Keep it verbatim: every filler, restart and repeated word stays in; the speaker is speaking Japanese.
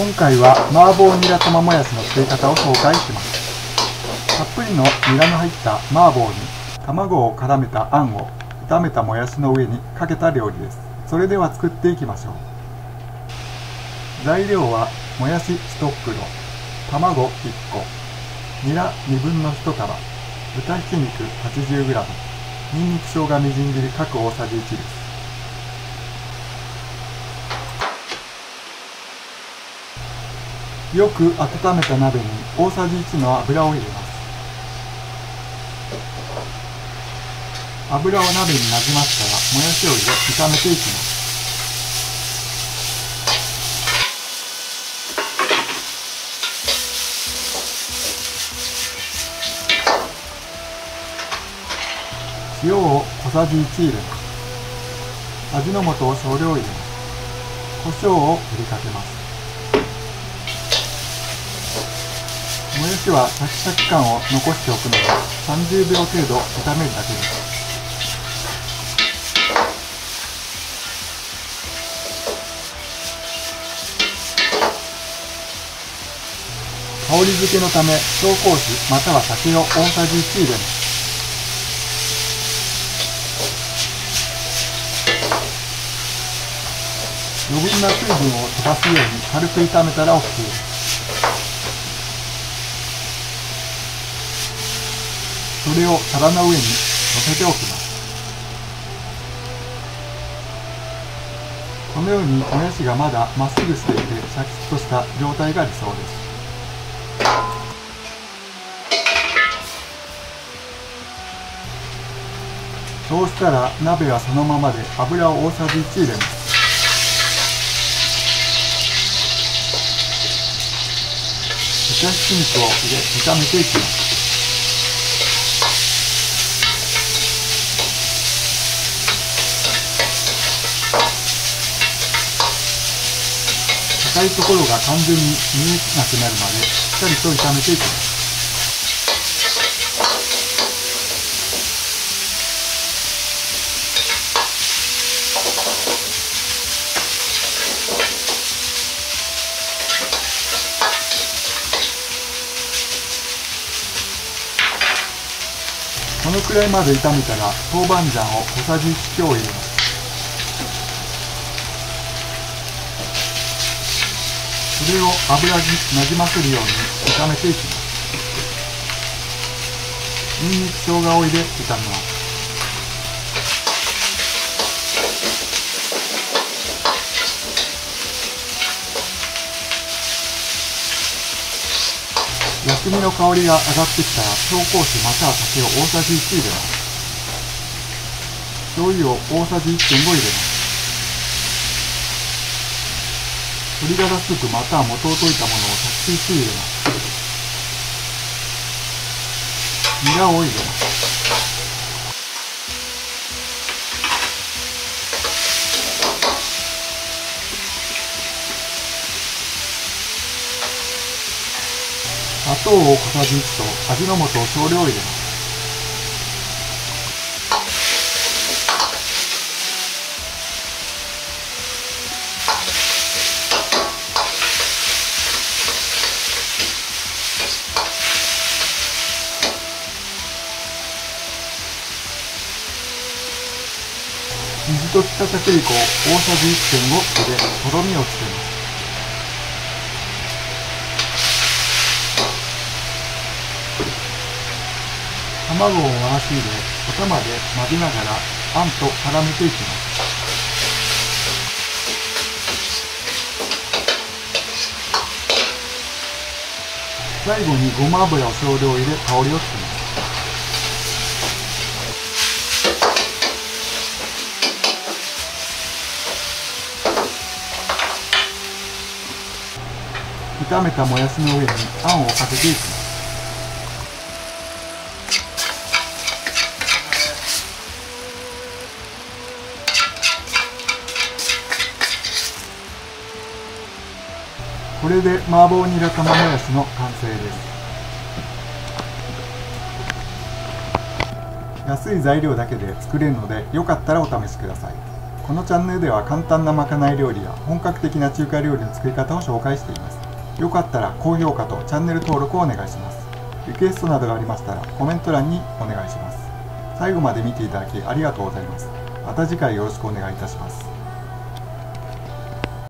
今回は麻婆ニラ玉もやしの作り方を紹介します。たっぷりのニラの入った麻婆に卵を絡めたあんを炒めたもやしの上にかけた料理です。それでは作っていきましょう。材料はもやしいち袋、卵いっこ、ニラにぶんのいち束、豚ひき肉 はちじゅうグラム、 にんにく生姜みじん切り各大さじいちです。よく温めた鍋に大さじいちの油を入れます。油を鍋になじましたらもやしを入れ炒めていきます。塩を小さじいち入れます。味の素を少量入れます。胡椒を振りかけます。もやしはシャキシャキ感を残しておくのでさんじゅうびょう程度炒めるだけです。香り付けのため紹興酒または酒を大さじいち入れます。余分な水分を飛ばすように軽く炒めたら OK です。それを皿の上に乗せておきます。このようにもやしがまだまっすぐしていてシャキッとした状態が理想です。そうしたら鍋はそのままで油を大さじいち入れます。豚ひき肉を入れ炒めていきます。硬いところが完全に見えなくなるまでしっかりと炒めていきます。このくらいまで炒めたら豆板醤を小さじいち強入れます。それを油になじませるように炒めていきます。にんにく生姜を入れ炒めます。薬味の香りが上がってきたら紹興酒または酒を大さじいち入れます。醤油を大さじ いってんご 入れます。鶏ガラスープまたは元を溶いたものを ひゃくシーシー 入れます。ニラを入れます。砂糖を小さじいちと味の素を少量入れます。水溶き片栗粉を大さじ いってんご 入れとろみをつけます。卵を回し入れ、お玉で混ぜながらあんと絡めていきます。最後にごま油を少量入れ、香りをつけます。炒めたもやしの上にあんをかけていきます。これで麻婆ニラ玉もやしの完成です。安い材料だけで作れるのでよかったらお試しください。このチャンネルでは簡単なまかない料理や本格的な中華料理の作り方を紹介しています。よかったら高評価とチャンネル登録をお願いします。リクエストなどがありましたらコメント欄にお願いします。最後まで見ていただきありがとうございます。また次回よろしくお願いいたします。